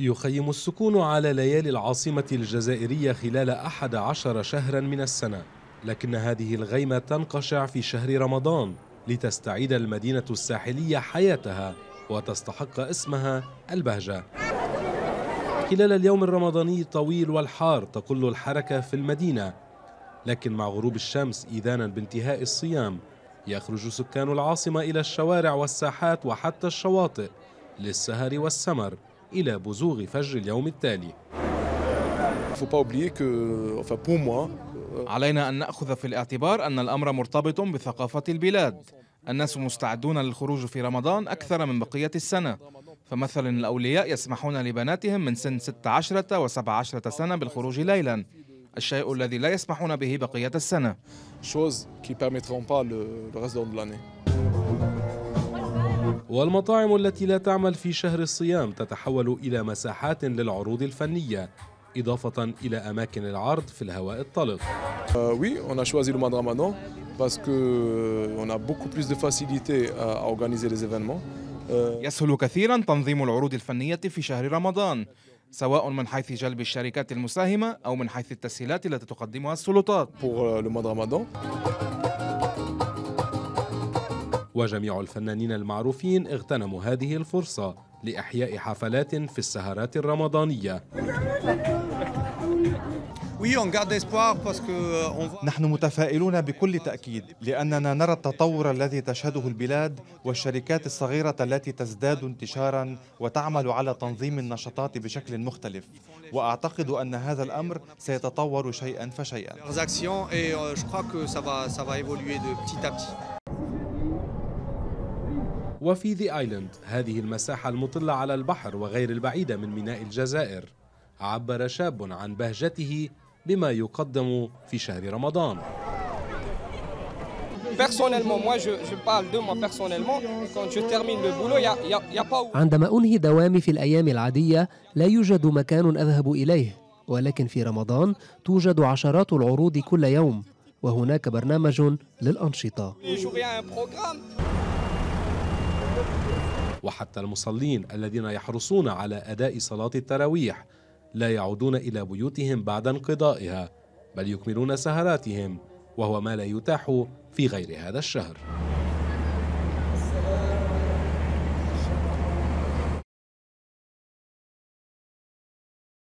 يخيم السكون على ليالي العاصمة الجزائرية خلال 11 شهرا من السنة، لكن هذه الغيمة تنقشع في شهر رمضان لتستعيد المدينة الساحلية حياتها وتستحق اسمها البهجة. خلال اليوم الرمضاني الطويل والحار تقل الحركة في المدينة، لكن مع غروب الشمس إذانا بانتهاء الصيام يخرج سكان العاصمة إلى الشوارع والساحات وحتى الشواطئ للسهر والسمر إلى بزوغ فجر اليوم التالي. علينا أن نأخذ في الاعتبار أن الأمر مرتبط بثقافة البلاد. الناس مستعدون للخروج في رمضان أكثر من بقية السنة، فمثلا الأولياء يسمحون لبناتهم من سن 16 و 17 سنة بالخروج ليلا، الشيء الذي لا يسمحون به بقية السنة. والمطاعم التي لا تعمل في شهر الصيام تتحول إلى مساحات للعروض الفنية، إضافة إلى أماكن العرض في الهواء الطلق. يسهل كثيرا تنظيم العروض الفنية في شهر رمضان، سواء من حيث جلب الشركات المساهمة أو من حيث التسهيلات التي تقدمها السلطات. وجميع الفنانين المعروفين اغتنموا هذه الفرصة لإحياء حفلات في السهرات الرمضانية. نحن متفائلون بكل تأكيد، لأننا نرى التطور الذي تشهده البلاد والشركات الصغيرة التي تزداد انتشارا وتعمل على تنظيم النشاطات بشكل مختلف، وأعتقد أن هذا الأمر سيتطور شيئا فشيئا. وفي ذي آيلاند، هذه المساحة المطلة على البحر وغير البعيدة من ميناء الجزائر، عبر شاب عن بهجته بما يقدم في شهر رمضان. عندما أنهي دوامي في الأيام العادية لا يوجد مكان أذهب إليه، ولكن في رمضان توجد عشرات العروض كل يوم، وهناك برنامج للأنشطة. وحتى المصلين الذين يحرصون على أداء صلاة التراويح لا يعودون إلى بيوتهم بعد انقضائها، بل يكملون سهراتهم، وهو ما لا يتاح في غير هذا الشهر.